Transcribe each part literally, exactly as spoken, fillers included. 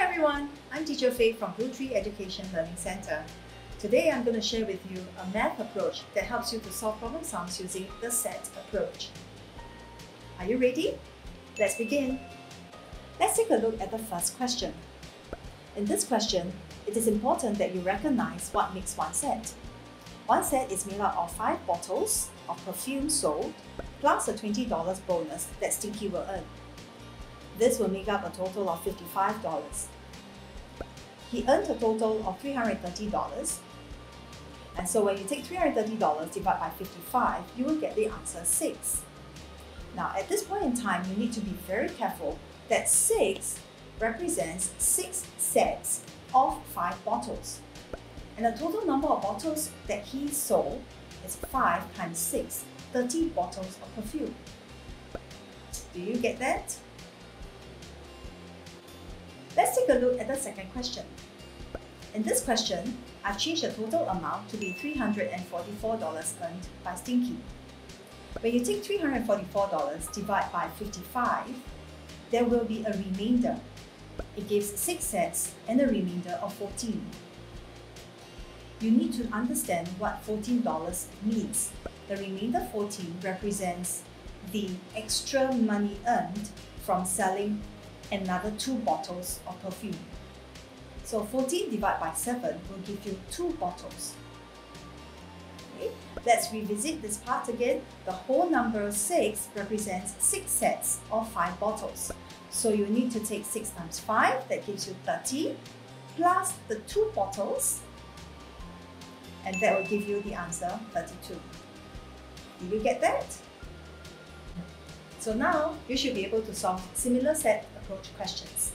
Hi everyone, I'm Teacher Faye from Blue Tree Education Learning Centre. Today I'm going to share with you a math approach that helps you to solve problem sums using the set approach. Are you ready? Let's begin. Let's take a look at the first question. In this question, it is important that you recognize what makes one set. One set is made up of five bottles of perfume sold, plus a twenty dollars bonus that Stinky will earn. This will make up a total of fifty-five dollars. He earned a total of three hundred thirty dollars. And so when you take three hundred thirty dollars divided by fifty-five, you will get the answer six. Now at this point in time, you need to be very careful that six represents six sets of five bottles. And the total number of bottles that he sold is five times six, thirty bottles of perfume. Do you get that? Let's take a look at the second question. In this question, I've changed the total amount to be three hundred forty-four dollars earned by Stinky. When you take three hundred forty-four dollars divided by fifty-five, there will be a remainder. It gives six sets and a remainder of fourteen. You need to understand what fourteen dollars means. The remainder fourteen represents the extra money earned from selling another two bottles of perfume. So fourteen divided by seven will give you two bottles. Okay. Let's revisit this part again. The whole number six represents six sets of five bottles. So you need to take six times five, that gives you thirty, plus the two bottles, and that will give you the answer thirty-two. Did you get that? So now you should be able to solve similar set approach questions.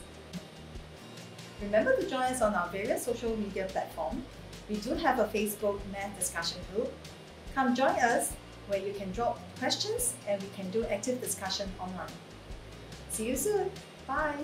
Remember to join us on our various social media platforms. We do have a Facebook math discussion group. Come join us where you can drop questions and we can do active discussion online. See you soon. Bye.